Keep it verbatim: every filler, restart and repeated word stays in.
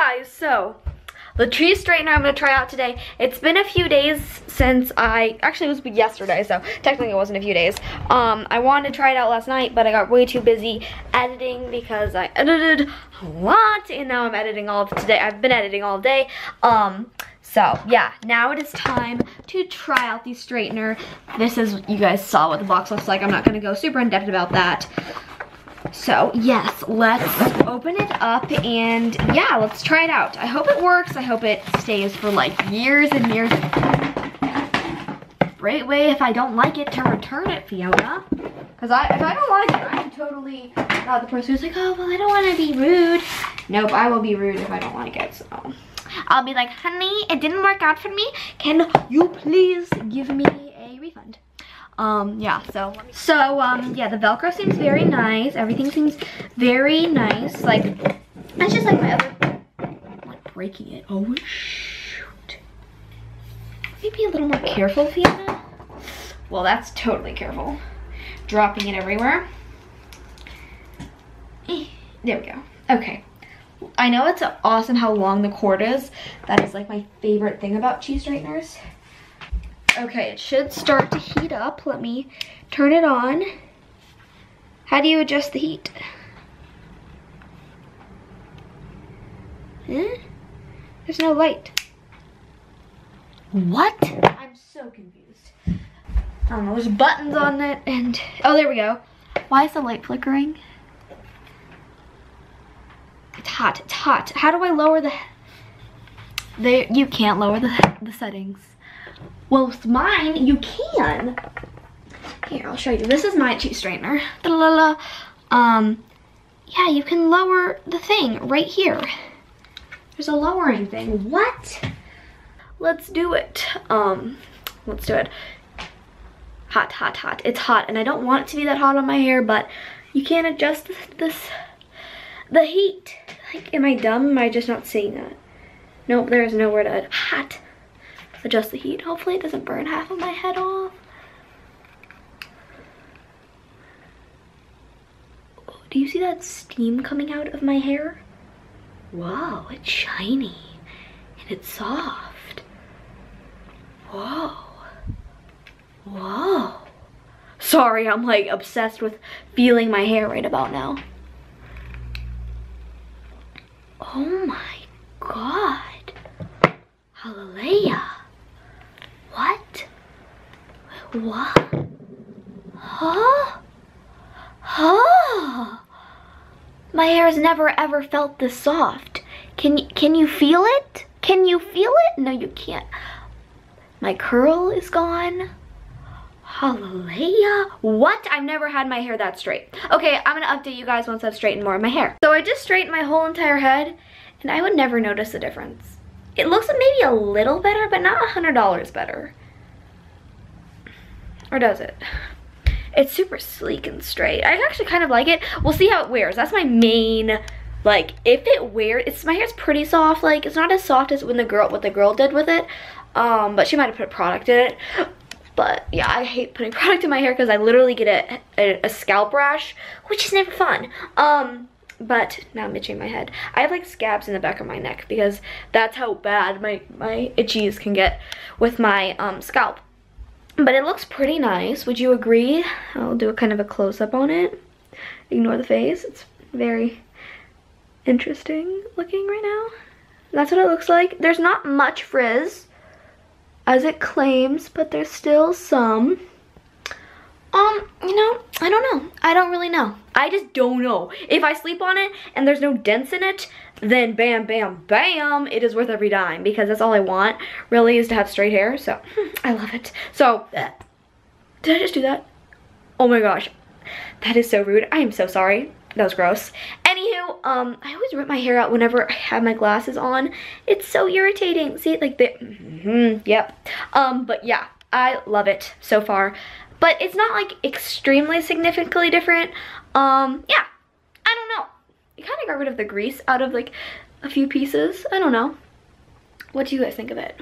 guys, so the tree straightener I'm going to try out today. It's been a few days since I, actually it was yesterday, so technically it wasn't a few days. Um, I wanted to try it out last night, but I got way too busy editing because I edited a lot, and now I'm editing all of today. I've been editing all day. Um, so yeah, now it is time to try out the straightener. This is, you guys saw what the box looks like. I'm not going to go super in-depth about that. So yes, let's open it up and yeah, let's try it out. I hope it works. I hope it stays for like years and years. Great way if I don't like it to return it, Fiona. Because I, if I don't like it, I'm totally not the person who's like, oh, well, I don't want to be rude. Nope, I will be rude if I don't like it, so. I'll be like, honey, it didn't work out for me. Can you please give me a refund? Um, yeah, so, so, um, yeah, the Velcro seems very nice. Everything seems very nice. Like, that's just like my other, I'm like breaking it. Oh, shoot. Maybe be a little more careful, Fiona. Well, that's totally careful. Dropping it everywhere. Eh, there we go. Okay. I know it's awesome how long the cord is. That is like my favorite thing about tree straighteners. Okay, it should start to heat up. Let me turn it on. How do you adjust the heat? Huh? There's no light. What? I'm so confused. I don't know, there's buttons on it and, oh, there we go. Why is the light flickering? It's hot, it's hot. How do I lower the, there, you can't lower the, the settings. Well, with mine, you can. Here, I'll show you. This is my tree straightener. Da -la -la. Um, yeah, you can lower the thing right here. There's a lowering thing. What? Let's do it. Um, let's do it. Hot, hot, hot. It's hot, and I don't want it to be that hot on my hair, but you can't adjust this, this the heat. Like, am I dumb? Am I just not seeing that? Nope, there's nowhere to hot. Adjust the heat. Hopefully it doesn't burn half of my head off. Oh, do you see that steam coming out of my hair? Wow, it's shiny and it's soft. Whoa. Whoa. Sorry, I'm like obsessed with feeling my hair right about now. Oh my God. Hallelujah. What? What? Huh? Huh? My hair has never ever felt this soft. Can you, can you feel it? Can you feel it? No, you can't. My curl is gone. Hallelujah. What? I've never had my hair that straight. Okay, I'm gonna update you guys once I've straightened more of my hair. So I just straightened my whole entire head and I would never notice the difference. It looks maybe a little better, but not a hundred dollars better. Or does it? It's super sleek and straight. I actually kind of like it. We'll see how it wears. That's my main, like, if it wears, it's, my hair's pretty soft. Like, it's not as soft as when the girl, what the girl did with it. Um, but she might have put product in it. But yeah, I hate putting product in my hair because I literally get a, a, a scalp rash, which is never fun. Um... But now I'm itching my head. I have like scabs in the back of my neck because that's how bad my, my itchies can get with my um, scalp. But it looks pretty nice. Would you agree? I'll do a kind of a close-up on it. Ignore the face. It's very interesting looking right now. That's what it looks like. There's not much frizz as it claims, but there's still some. Um, you know, I don't know. I don't really know. I just don't know. If I sleep on it and there's no dents in it, then bam, bam, bam, it is worth every dime because that's all I want really is to have straight hair. So I love it. So did I just do that? Oh my gosh. That is so rude. I am so sorry. That was gross. Anywho, um, I always rip my hair out whenever I have my glasses on. It's so irritating. See, like the, mm-hmm, yep. Um, but yeah, I love it so far. But it's not like extremely significantly different. Um, yeah, I don't know. You kind of got rid of the grease out of like a few pieces. I don't know. What do you guys think of it?